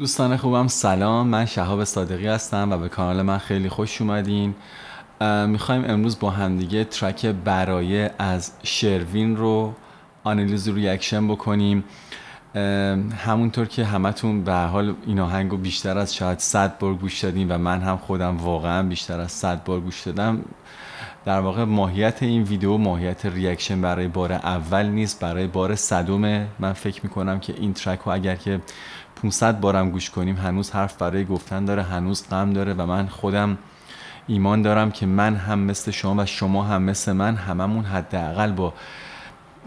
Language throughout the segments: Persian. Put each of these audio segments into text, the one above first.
دوستان خوبم سلام، من شهاب صادقی هستم و به کانال من خیلی خوش اومدین. میخوایم امروز با همدیگه ترک برایه از شروین رو آنالیز و ریاکشن بکنیم. همونطور که همتون به حال این آهنگو بیشتر از شاید 100 بار گوش دادین و من هم خودم واقعا بیشتر از 100 بار گوش دادم. در واقع ماهیت این ویدیو ماهیت ریاکشن برای بار اول نیست، برای بار 100مه. من فکر میکنم که این ترک رو اگر که 500 بارم گوش کنیم هنوز حرف برای گفتن داره، هنوز غم داره و من خودم ایمان دارم که من هم مثل شما و شما هم مثل من، هممون حداقل با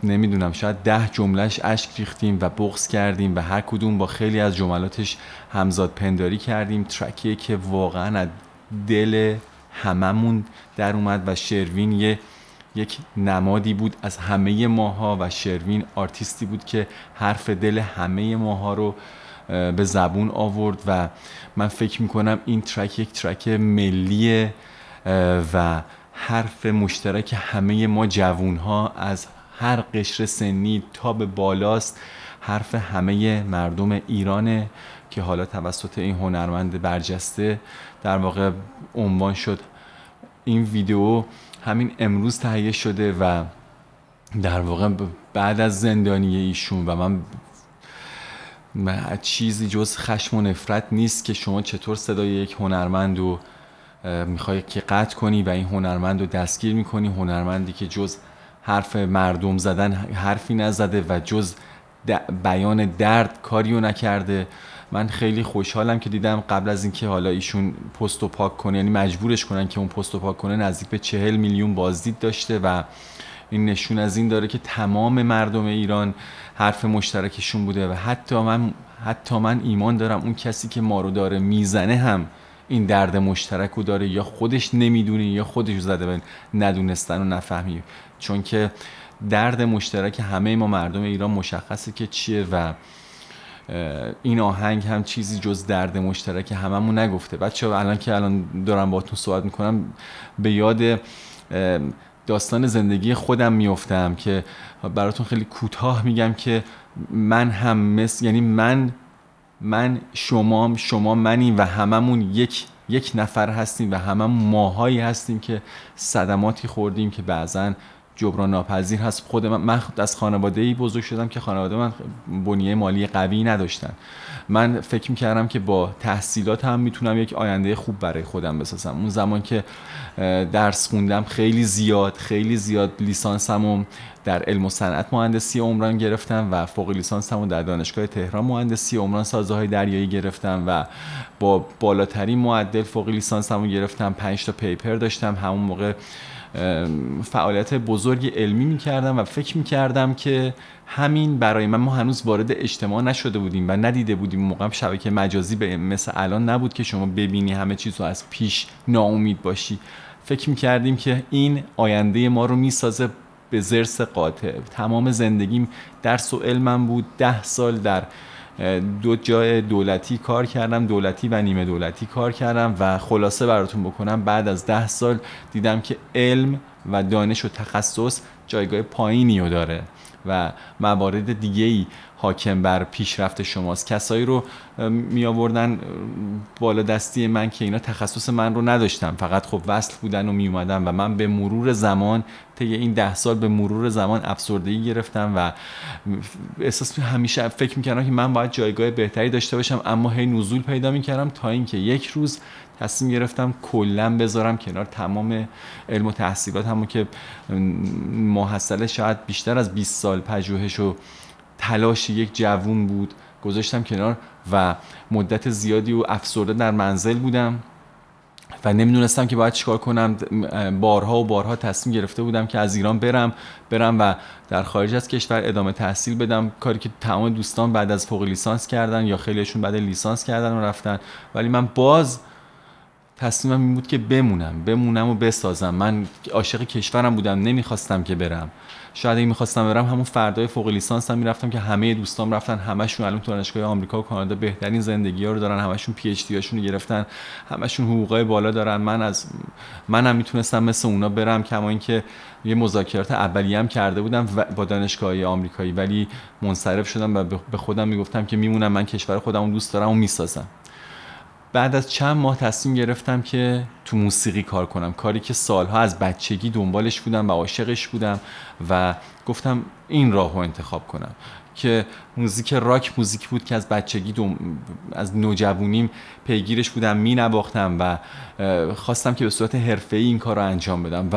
نمیدونم شاید 10 جملهش اشک ریختیم و بغض کردیم و هر کدوم با خیلی از جملاتش همزاد پنداری کردیم. ترکیه که واقعا از دل هممون در اومد و شروین یک نمادی بود از همه ماها و شروین آرتیستی بود که حرف دل همه ماها رو به زبون آورد و من فکر میکنم این ترک یک ترک ملیه و حرف مشترک همه ما جوونها از هر قشر سنی تا به بالاست، حرف همه مردم ایرانه که حالا توسط این هنرمند برجسته در واقع عنوان شد. این ویدیو همین امروز تهیه شده و در واقع بعد از زندانی ایشون و من چیزی جز خشم و نفرت نیست که شما چطور صدای یک هنرمند رو میخوای که قطع کنی و این هنرمند رو دستگیر میکنی، هنرمندی که جز حرف مردم زدن حرفی نزده و جز بیان درد کاریو نکرده. من خیلی خوشحالم که دیدم قبل از اینکه حالا ایشون پستو پاک کنه، یعنی مجبورش کنن که اون پستو پاک کنه، نزدیک به 40 میلیون بازدید داشته و این نشون از این داره که تمام مردم ایران حرف مشترکشون بوده و حتی من ایمان دارم اون کسی که ما رو داره میزنه هم این درد مشترک رو داره، یا خودش نمیدونه یا خودش زده به ندونستن و نفهمی، چون که درد مشترک همه ما مردم ایران مشخصه که چیه و این آهنگ هم چیزی جز درد مشترک هممون نگفته. بچه‌ها الان دارم باهاتون صحبت میکنم به یاد داستان زندگی خودم میافتم که براتون خیلی کوتاه میگم که من هم مثل، یعنی من شما منیم و هممون یک نفر هستیم و هممون ماهایی هستیم که صدماتی خوردیم که بعضن جبران ناپذیر هست. خود من از خانواده‌ای بزرگ شدم که خانواده من بنیه مالی قوی نداشتن. من فکر می‌کردم که با تحصیلات هم میتونم یک آینده خوب برای خودم بسازم. اون زمان که درس خوندم خیلی زیاد لیسانسمو در علم و صنعت مهندسی عمران گرفتم و فوق لیسانسمو در دانشگاه تهران مهندسی عمران سازه‌های دریایی گرفتم و با بالاترین معدل فوق لیسانسمو گرفتم. 5 تا پیپر داشتم. همون موقع فعالیت بزرگی علمی میکردم و فکر میکردم که همین برای من، ما هنوز وارد اجتماع نشده بودیم و ندیده بودیم، موقع شبکه مجازی به مثل الان نبود که شما ببینی همه چیز رو از پیش ناامید باشی. فکر میکردیم که این آینده ما رو میسازه به ضرس قاطع. تمام زندگیم درس و علمم بود. 10 سال در 2 جای دولتی کار کردم، دولتی و نیمه دولتی کار کردم و خلاصه براتون بکنم بعد از 10 سال دیدم که علم و دانش و تخصص جایگاه پایینی رو داره و موارد دیگه‌ای حاکم بر پیشرفت شماست. کسایی رو می آوردن بالا دستی من که اینا تخصص من رو نداشتم، فقط خب وصل بودن و می اومدن و من به مرور زمان طی این 10 سال به مرور زمان افسردگی گرفتم و احساس همیشه فکر می‌کردم که من باید جایگاه بهتری داشته باشم، اما هی نزول پیدا می‌کردم تا اینکه یک روز تصمیم گرفتم کلا بذارم کنار تمام علم و تحصیلاتمو که محصله شاید بیشتر از 20 سال پژوهش و تلاش یک جوون بود، گذاشتم کنار و مدت زیادی و افسرده در منزل بودم و نمیدونستم که باید چیکار کنم. بارها تصمیم گرفته بودم که از ایران برم و در خارج از کشور ادامه تحصیل بدم، کاری که تمام دوستان بعد از فوق لیسانس کردن یا خیلیشون بعد لیسانس کردن و رفتن، ولی من باز تصمیمم این بود که بمونم و بسازم. من عاشق کشورم بودم، نمیخواستم که برم. شاید اگه میخواستم برم همون فردای فوق لیسانسم میرفتم که همه دوستام رفتن، همشون الان تو دانشگاه آمریکا و کانادا بهترین زندگی‌ها رو دارن، همشون پی اچ دی هاشون رو گرفتن، همشون حقوقای بالا دارن. منم میتونستم مثل اونا برم، کما اینکه یه مذاکرات اولیه هم کرده بودم با دانشگاه‌های آمریکایی، ولی منصرف شدم و به خودم میگفتم که میمونم، من کشور خودمو دوست دارم و میسازم. بعد از چند ماه تصمیم گرفتم که تو موسیقی کار کنم، کاری که سالها از بچگی دنبالش بودم و عاشقش بودم و گفتم این راهو انتخاب کنم. که موزیک راک موزیک بود که از بچگی از نوجوانیم پیگیرش بودم، می نواختم و خواستم که به صورت حرفه‌ای این کار رو انجام بدم و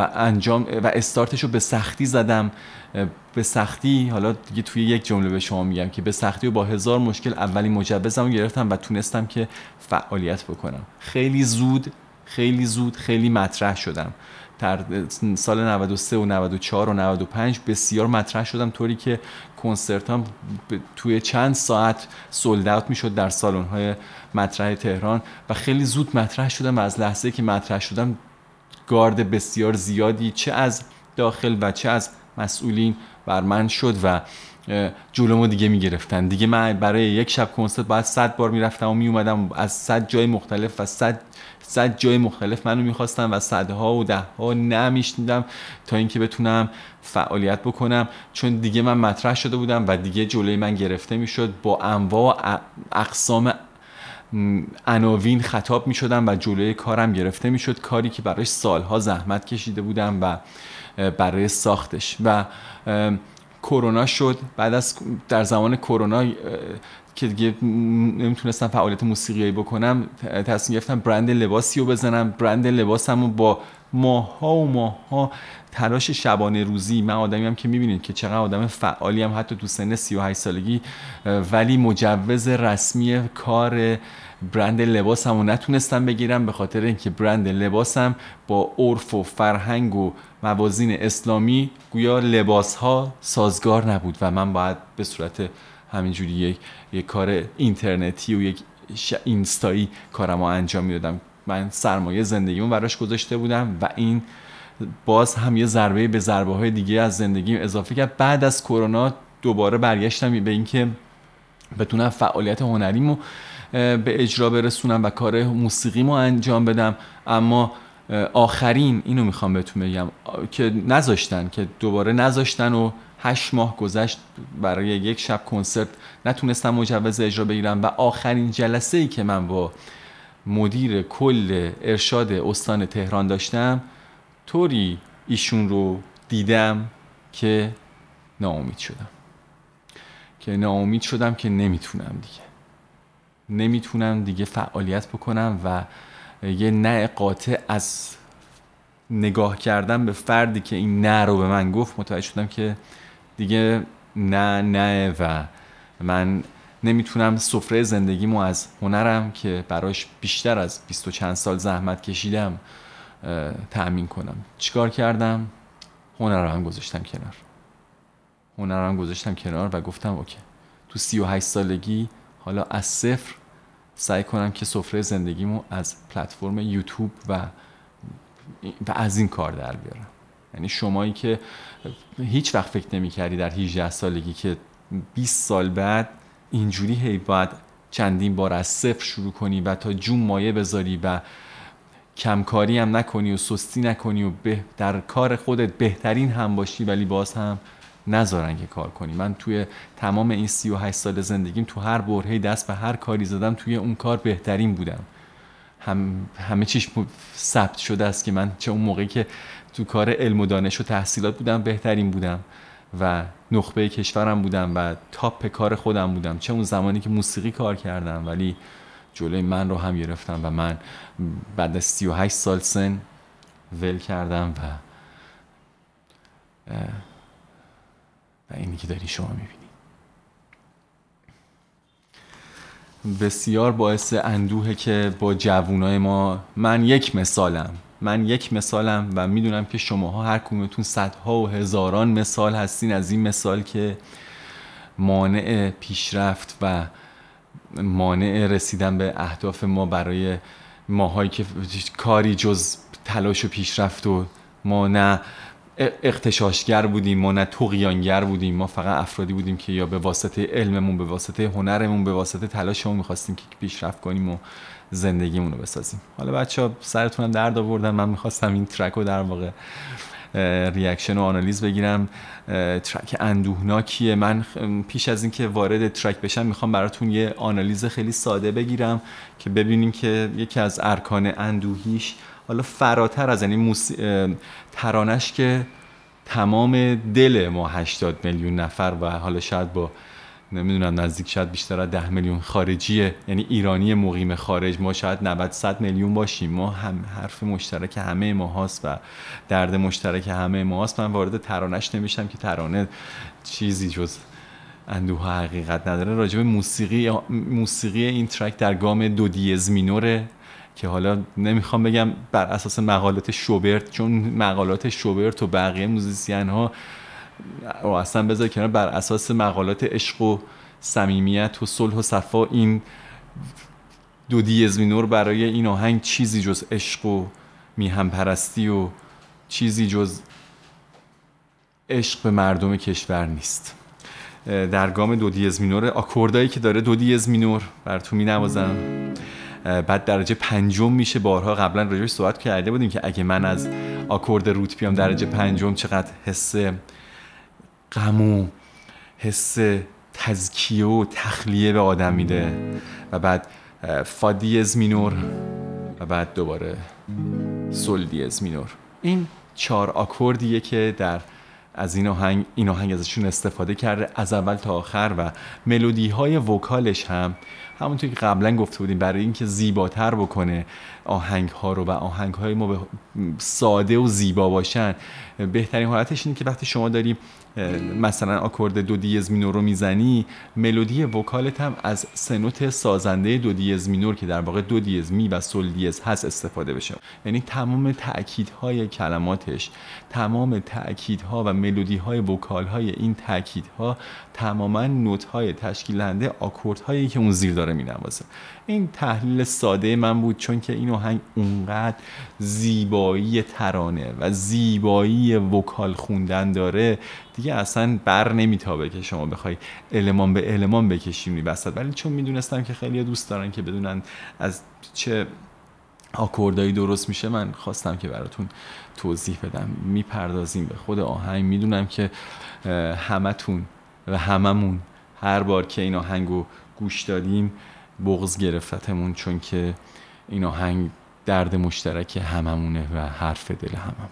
استارتش رو به سختی زدم. به سختی، حالا دیگه توی یک جمله به شما میگم که به سختی و با هزار مشکل اولین مجوزم رو گرفتم و تونستم که فعالیت بکنم. خیلی زود خیلی مطرح شدم. در سال 93 و 94 و 95 بسیار مطرح شدم، طوری که کنسرتام توی چند ساعت سولد اوت میشد در سالن‌های مطرح تهران و خیلی زود مطرح شدم و از لحظه که مطرح شدم گارد بسیار زیادی چه از داخل و چه از مسئولین بر من شد و جلومو دیگه میگرفتن. دیگه من برای یک شب کنسرت باید 100 بار میرفتم و میومدم، از 100 جای مختلف و 100 جای مختلف منو میخواستم و صدها و دهها نمیشنیدم تا اینکه بتونم فعالیت بکنم، چون دیگه من مطرح شده بودم و دیگه جلوی من گرفته میشد. با انواع اقسام عناوین خطاب میشدم و جلوی کارم گرفته میشد، کاری که برایش سالها زحمت کشیده بودم و برای ساختش. و کرونا شد، بعد از در زمان کرونا که دیگه نمیتونستم فعالیت موسیقیایی بکنم، تصمیم گرفتم برند لباسی رو بزنم. برند لباسمو با ماها تلاش شبانه روزی، من آدمی هم که میبینید که چقدر آدم فعالی هم حتی تو سن 38 سالگی، ولی مجوز رسمی کار برند لباسمو نتونستم بگیرم به خاطر اینکه برند لباسم با عرف و فرهنگ و موازین اسلامی گویا لباسها سازگار نبود و من باید به صورت همینجوری یک کار اینترنتی و یک اینستایی کارمو انجام میدادم. من سرمایه زندگیمو براش گذاشته بودم و این باز هم یه ضربه به ضربه های دیگه از زندگیم اضافه کرد. بعد از کرونا دوباره برگشتم به اینکه بتونم فعالیت هنریمو به اجرا برسونم و کار موسیقیمو انجام بدم، اما آخرین اینو میخوام بهتون بگم که نذاشتن و 8 ماه گذشت برای یک شب کنسرت نتونستم مجوز اجرا بگیرم و آخرین جلسه ای که من با مدیر کل ارشاد استان تهران داشتم طوری ایشون رو دیدم که ناامید شدم که نمیتونم دیگه فعالیت بکنم و یه نه قاطع از نگاه کردم به فردی که این نه رو به من گفت متوجه شدم که دیگه نه و من نمیتونم سفره زندگیمو از هنرم که براش بیشتر از 20 و چند سال زحمت کشیدم تأمین کنم. چیکار کردم؟ هنر رو هم گذاشتم کنار و گفتم اوکی، تو 38 سالگی حالا از صفر سعی کنم که سفره زندگیمو از پلتفرم یوتیوب و از این کار در بیارم. یعنی شمایی که هیچ وقت فکر نمی‌کردی در 18 سالگی که 20 سال بعد اینجوری باید چندین بار از صفر شروع کنی و تا جون مایه بذاری و کمکاری هم نکنی و سستی نکنی و در کار خودت بهترین هم باشی، ولی باز هم نذارن که کار کنی. من توی تمام این 38 سال زندگیم تو هر برهه‌ای دست به هر کاری زدم، توی اون کار بهترین بودم. همه چیش ثبت شده است که من چه اون موقعی که تو کار علم و دانش و تحصیلات بودم بهترین بودم و نخبه کشورم بودم و تاپ کار خودم بودم، چه اون زمانی که موسیقی کار کردم ولی جلوی من رو هم گرفتم و من بعد از 38 سال سن ول کردم و اینی که داری شما میبینی بسیار باعث اندوهه که با جوانای ما. من یک مثالم و میدونم که شماها هر کدومتون صدها و هزاران مثال هستین از این مثال که مانع پیشرفت و مانع رسیدن به اهداف ما برای ماهایی که کاری جز تلاش و پیشرفت و ما نه اغتشاشگر بودیم، ما نه طغیانگر بودیم، ما فقط افرادی بودیم که یا به واسطه علممون، به واسطه هنرمون، به واسطه تلاشمون میخواستیم که پیشرفت کنیم و زندگیمون رو بسازیم. حالا بچه‌ها سرتونم درد آوردن، من میخواستم این ترک رو در واقع ریاکشن و آنالیز بگیرم. ترک اندوهناکیه. من پیش از اینکه وارد ترک بشم میخوام براتون یه آنالیز خیلی ساده بگیرم که ببینیم که یکی از ارکان اندوهیش، حالا فراتر از یعنی ترانش که تمام دل ما 80 میلیون نفر و حالا شاید با نمیدونم نزدیک شاید بیشتر از 10 میلیون خارجیه، یعنی ایرانی مقیم خارج، ما شاید 90-100 میلیون باشیم، ما هم حرف مشترک همه ما هاست و درد مشترک همه ما هاست. من وارد ترانش نمیشم که ترانه چیزی جز اندوه حقیقت نداره. راجب موسیقی این ترک در گام دو دیز مینوره که حالا نمیخوام بگم بر اساس مقالات شوبرت، چون مقالات شوبرت و بقیه موزیسین ها و اصلا بذار کنار، بر اساس مقالات عشق و صمیمیت و صلح و صفا این دو دیز مینور برای این آهنگ چیزی جز عشق و میهم پرستی و چیزی جز عشق به مردم کشور نیست. در گام دو دیز مینور آکوردایی که داره دو دیز مینور براتون مینوازم، بعد درجه پنجم میشه. بارها قبلا راجعش صحبت کرده بودیم که اگه من از آکورد روت بیام درجه پنجم چقدر حس غم و حس تزکیه و تخلیه به آدم میده، و بعد فا دیز مینور و بعد دوباره سل دیز مینور. این 4 آکوردیه که در از این آهنگ ازشون استفاده کرده از اول تا آخر، و ملودی های وکالش هم همونطور که قبلا گفته بودیم برای اینکه زیباتر بکنه آهنگ ها رو و آهنگ های ما ساده و زیبا باشن، بهترین حالتش اینه که وقتی شما داری مثلا آکورد دو دیز مینور رو میزنی، ملودی وکالت هم از سنوت سازنده دو دیز مینور که در واقع دو دیز می و سل دیز هست استفاده بشه. یعنی تمام تأکیدهای کلماتش، تمام تأکیدها و ملودیهای وکالهای این تأکیدها تماما نوتهای تشکیلنده آکوردهایی که اون زیر داره مینوازه. این تحلیل ساده من بود، چون که این آهنگ اونقدر زیبایی ترانه و زیبایی وکال خوندن داره دیگه اصلا بر نمیتابه که شما بخوای المان به المان بکشیم وسط، ولی چون میدونستم که خیلی دوست دارن که بدونن از چه آکوردایی درست میشه، من خواستم که براتون توضیح بدم. میپردازیم به خود آهنگ. میدونم که همتون و هممون هر بار که این آهنگو گوش دادیم بغض گرفتمون، چون که این آهنگ درد مشترک هممونه و حرف دل هممون.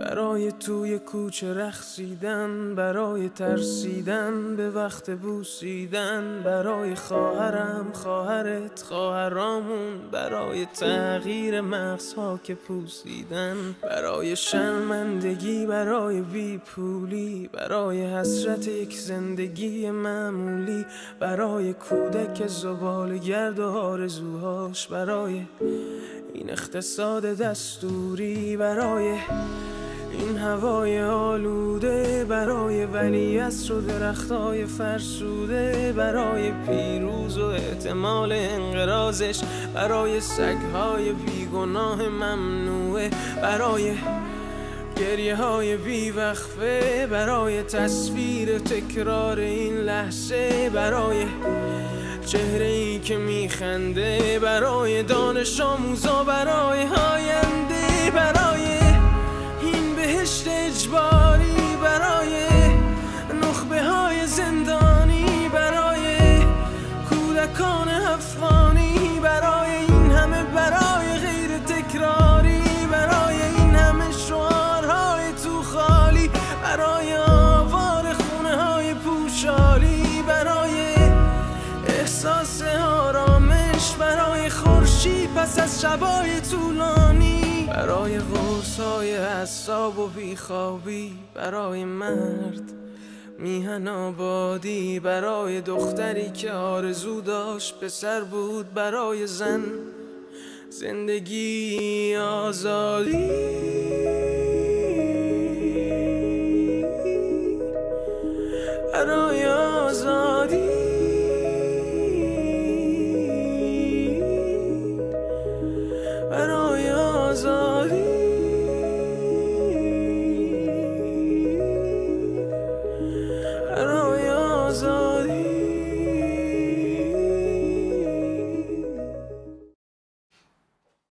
برای توی کوچه رقصیدن، برای ترسیدن به وقت بوسیدن، برای خواهرم، خواهرت، خواهرامون، برای تغییر مغزها که پوسیدن، برای شرمندگی، برای بیپولی، برای حسرت یک زندگی معمولی، برای کودک زباله‌گرد و آرزوهاش، برای این اقتصاد دستوری، برای این هوای آلوده، برای ولیعصر و درختای فرسوده، برای پیروز و احتمال انقراضش، برای سگهای بیگناه ممنوعه، برای گریه های بیوقفه، برای تصویر تکرار این لحظه، برای چهره ای که میخنده، برای دانش آموزا، برای آینده، برای بهشت اجباری، برای نخبه های زندانی، برای کودکان افغانی، برای این همه برای غیر تکراری، برای این همه شعارهای تو خالی، برای آوار خونه های پوشالی، برای احساس آرامش، برای خورشید پس از شبای طولانی، برای غرصای اعصاب و بیخوابی، برای مرد میهن آبادی، برای دختری که آرزو داشت پسر بود، برای زن زندگی آزادی.